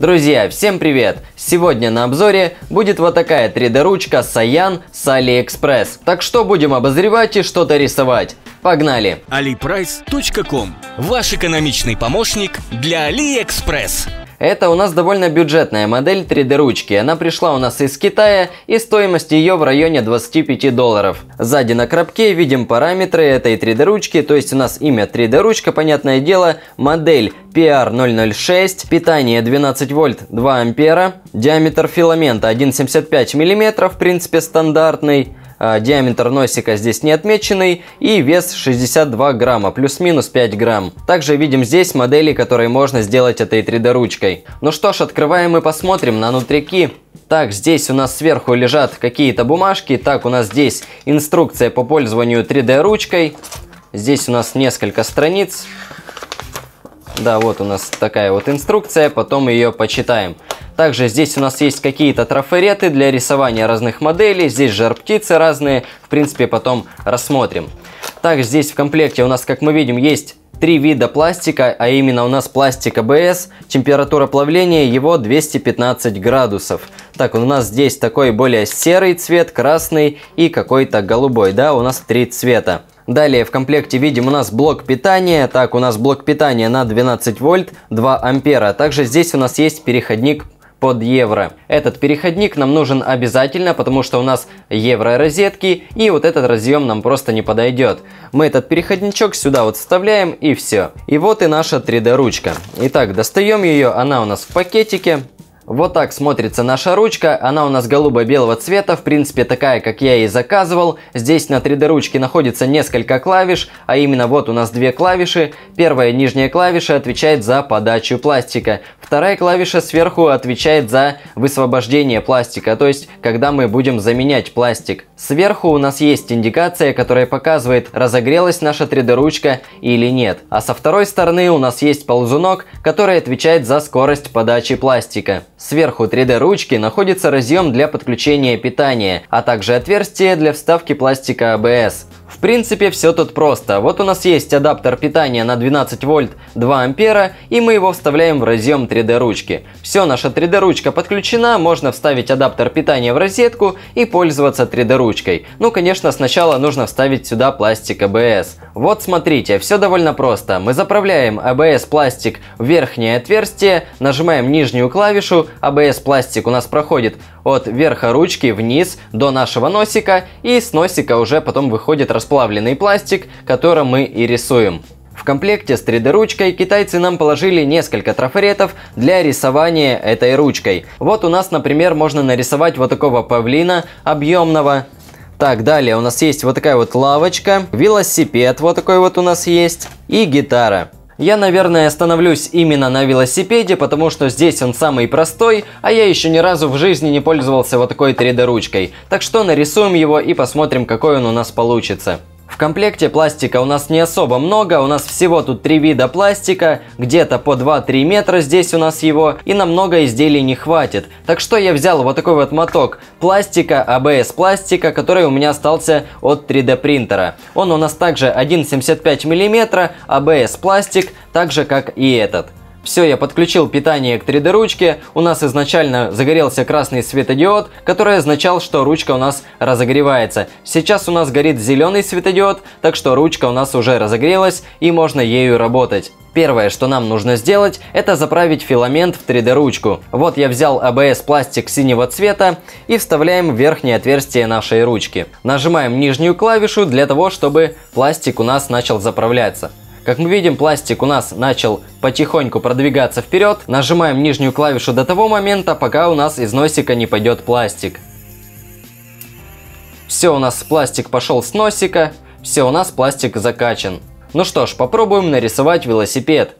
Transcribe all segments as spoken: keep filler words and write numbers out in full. Друзья, всем привет! Сегодня на обзоре будет вот такая три дэ ручка Саян с AliExpress. Так что будем обозревать и что-то рисовать. Погнали! AliPrice точка ком. Ваш экономичный помощник для AliExpress. Это у нас довольно бюджетная модель три дэ ручки, она пришла у нас из Китая и стоимость ее в районе двадцати пяти долларов. Сзади на коробке видим параметры этой три дэ ручки, то есть у нас имя три дэ ручка, понятное дело, модель пи ар ноль ноль шесть, питание двенадцать вольт, два ампера, диаметр филамента один и семьдесят пять сотых миллиметра, в принципе стандартный. Диаметр носика здесь не отмеченный и вес шестьдесят два грамма, плюс-минус пять грамм. Также видим здесь модели, которые можно сделать этой три дэ ручкой. Ну что ж, открываем и посмотрим на нутрики. Так, здесь у нас сверху лежат какие-то бумажки. Так, у нас здесь инструкция по пользованию три дэ ручкой. Здесь у нас несколько страниц. Да, вот у нас такая вот инструкция, потом ее почитаем. Также здесь у нас есть какие-то трафареты для рисования разных моделей. Здесь жар-птицы разные, в принципе, потом рассмотрим. Также здесь в комплекте у нас, как мы видим, есть три вида пластика, а именно у нас пластик а бэ эс. Температура плавления его двести пятнадцать градусов. Так, у нас здесь такой более серый цвет, красный и какой-то голубой. Да, у нас три цвета. Далее в комплекте видим у нас блок питания. Так, у нас блок питания на двенадцать вольт, два ампера. Также здесь у нас есть переходник под евро. Этот переходник нам нужен обязательно, потому что у нас евро розетки, и вот этот разъем нам просто не подойдет. Мы этот переходничок сюда вот вставляем, и все. И вот и наша три дэ ручка. Итак, достаем ее, она у нас в пакетике. Вот так смотрится наша ручка, она у нас голубо-белого цвета, в принципе такая, как я и заказывал. Здесь на три дэ ручке находится несколько клавиш, а именно вот у нас две клавиши. Первая нижняя клавиша отвечает за подачу пластика, вторая клавиша сверху отвечает за высвобождение пластика, то есть когда мы будем заменять пластик. Сверху у нас есть индикация, которая показывает, разогрелась наша три дэ ручка или нет. А со второй стороны у нас есть ползунок, который отвечает за скорость подачи пластика. Сверху три дэ ручки находится разъем для подключения питания, а также отверстие для вставки пластика а бэ эс. В принципе, все тут просто. Вот у нас есть адаптер питания на двенадцать вольт, два ампера, и мы его вставляем в разъем три дэ ручки. Все, наша три дэ ручка подключена, можно вставить адаптер питания в розетку и пользоваться три дэ ручкой. Ну, конечно, сначала нужно вставить сюда пластик а бэ эс. Вот смотрите, все довольно просто. Мы заправляем а бэ эс пластик в верхнее отверстие, нажимаем нижнюю клавишу, а бэ эс пластик у нас проходит от верха ручки вниз до нашего носика, и с носика уже потом выходит расплавленный пластик, которым мы и рисуем. В комплекте с три дэ ручкой китайцы нам положили несколько трафаретов для рисования этой ручкой. Вот у нас, например, можно нарисовать вот такого павлина объемного. Так, далее у нас есть вот такая вот лавочка, велосипед вот такой вот у нас есть и гитара. Я, наверное, остановлюсь именно на велосипеде, потому что здесь он самый простой, а я еще ни разу в жизни не пользовался вот такой три дэ ручкой. Так что нарисуем его и посмотрим, какой он у нас получится. В комплекте пластика у нас не особо много, у нас всего тут три вида пластика, где-то по два-три метра здесь у нас его, и на много изделий не хватит. Так что я взял вот такой вот моток пластика, а бэ эс пластика, который у меня остался от три дэ принтера. Он у нас также один и семьдесят пять сотых миллиметра, а бэ эс пластик, так же как и этот. Все, я подключил питание к три дэ ручке, у нас изначально загорелся красный светодиод, который означал, что ручка у нас разогревается. Сейчас у нас горит зеленый светодиод, так что ручка у нас уже разогрелась и можно ею работать. Первое, что нам нужно сделать, это заправить филамент в три дэ ручку. Вот я взял а бэ эс пластик синего цвета и вставляем в верхнее отверстие нашей ручки. Нажимаем нижнюю клавишу для того, чтобы пластик у нас начал заправляться. Как мы видим, пластик у нас начал потихоньку продвигаться вперед. Нажимаем нижнюю клавишу до того момента, пока у нас из носика не пойдет пластик. Все, у нас пластик пошел с носика. Все, у нас пластик закачан. Ну что ж, попробуем нарисовать велосипед.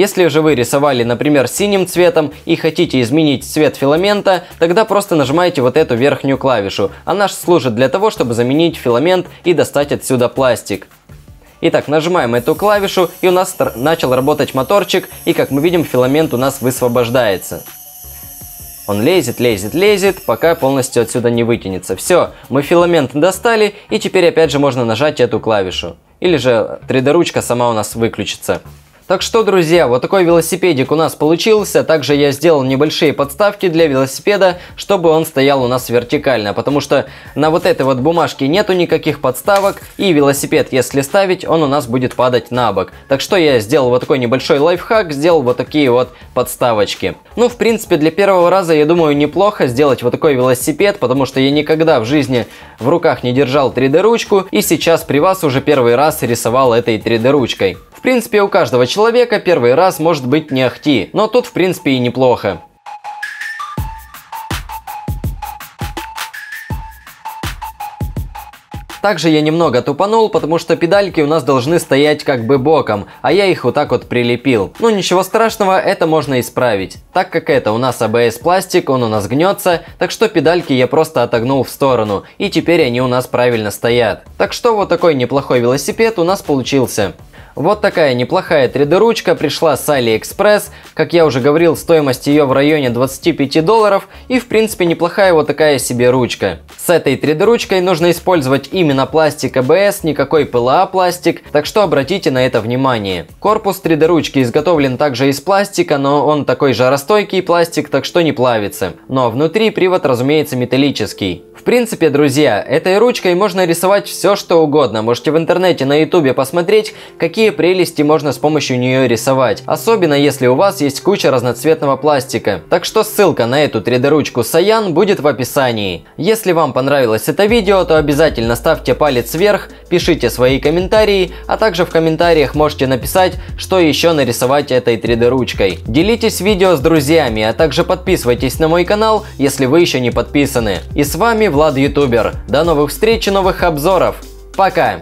Если же вы рисовали, например, синим цветом и хотите изменить цвет филамента, тогда просто нажимаете вот эту верхнюю клавишу. Она же служит для того, чтобы заменить филамент и достать отсюда пластик. Итак, нажимаем эту клавишу, и у нас начал работать моторчик, и как мы видим, филамент у нас высвобождается. Он лезет, лезет, лезет, пока полностью отсюда не вытянется. Все, мы филамент достали, и теперь опять же можно нажать эту клавишу. Или же три дэ-ручка сама у нас выключится. Так что, друзья, вот такой велосипедик у нас получился. Также я сделал небольшие подставки для велосипеда, чтобы он стоял у нас вертикально. Потому что на вот этой вот бумажке нету никаких подставок. И велосипед, если ставить, он у нас будет падать на бок. Так что я сделал вот такой небольшой лайфхак, сделал вот такие вот подставочки. Ну, в принципе, для первого раза, я думаю, неплохо сделать вот такой велосипед. Потому что я никогда в жизни в руках не держал три дэ-ручку. И сейчас при вас уже первый раз рисовал этой три дэ-ручкой. В принципе, у каждого человека первый раз может быть не ахти, но тут в принципе и неплохо. Также я немного тупанул, потому что педальки у нас должны стоять как бы боком, а я их вот так вот прилепил. Ну ничего страшного, это можно исправить. Так как это у нас а бэ эс пластик, он у нас гнется, так что педальки я просто отогнул в сторону, и теперь они у нас правильно стоят. Так что вот такой неплохой велосипед у нас получился. Вот такая неплохая три дэ-ручка пришла с AliExpress. Как я уже говорил, стоимость ее в районе двадцати пяти долларов. И в принципе неплохая вот такая себе ручка. С этой три дэ-ручкой нужно использовать именно пластик а бэ эс, никакой пэ эл а пластик. Так что обратите на это внимание. Корпус три дэ-ручки изготовлен также из пластика, но он такой жаростойкий пластик, так что не плавится. Но внутри привод, разумеется, металлический. В принципе, друзья, этой ручкой можно рисовать все, что угодно. Можете в интернете, на ютубе посмотреть, какие Какие прелести можно с помощью нее рисовать, особенно если у вас есть куча разноцветного пластика. Так что ссылка на эту три дэ-ручку Саян будет в описании. Если вам понравилось это видео, то обязательно ставьте палец вверх, пишите свои комментарии, а также в комментариях можете написать, что еще нарисовать этой три дэ-ручкой. Делитесь видео с друзьями, а также подписывайтесь на мой канал, если вы еще не подписаны. И с вами Влад Ютубер. До новых встреч и новых обзоров. Пока!